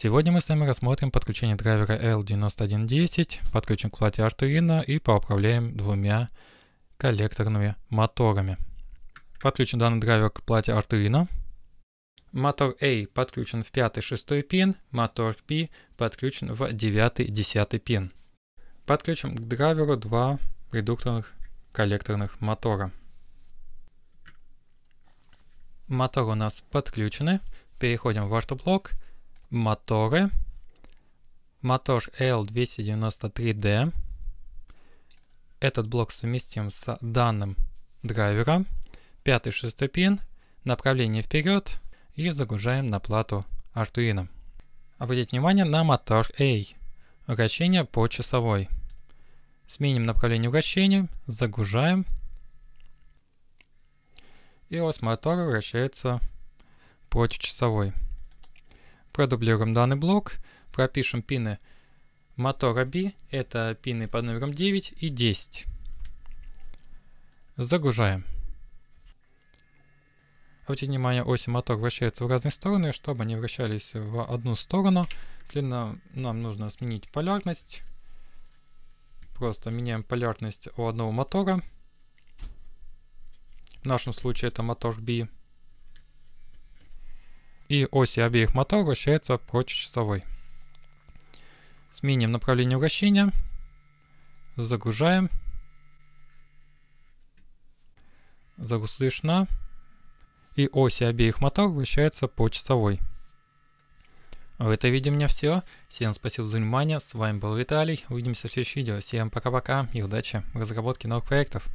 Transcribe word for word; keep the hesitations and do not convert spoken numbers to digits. Сегодня мы с вами рассмотрим подключение драйвера L девять тысяч сто десять, подключим к плате Arduino и поуправляем двумя коллекторными моторами. Подключим данный драйвер к плате Arduino. Мотор A подключен в пятый шестой пин, мотор P подключен в девятый десятый пин. Подключим к драйверу два редукторных коллекторных мотора. Моторы у нас подключены. Переходим в ArduBlock. Моторы. Мотор L двести девяносто три D. Этот блок совместим с данным драйвером. пятый шестой пин. Направление вперед. И загружаем на плату Arduino. Обратите внимание на мотор A. Вращение по часовой. Сменим направление вращения. Загружаем. И ось мотора вращается против часовой. Продублируем данный блок, пропишем пины мотора B, это пины под номером девять и десять. Загружаем. Обратите внимание, оси мотора вращаются в разные стороны, чтобы они вращались в одну сторону. Следовательно, нам нужно сменить полярность. Просто меняем полярность у одного мотора. В нашем случае это мотор B. И оси обеих моторов вращаются против часовой. Сменим направление вращения. Загружаем. Загрузка слышна. И оси обеих моторов вращаются по часовой. В этом видео у меня все. Всем спасибо за внимание. С вами был Виталий. Увидимся в следующем видео. Всем пока-пока и удачи в разработке новых проектов.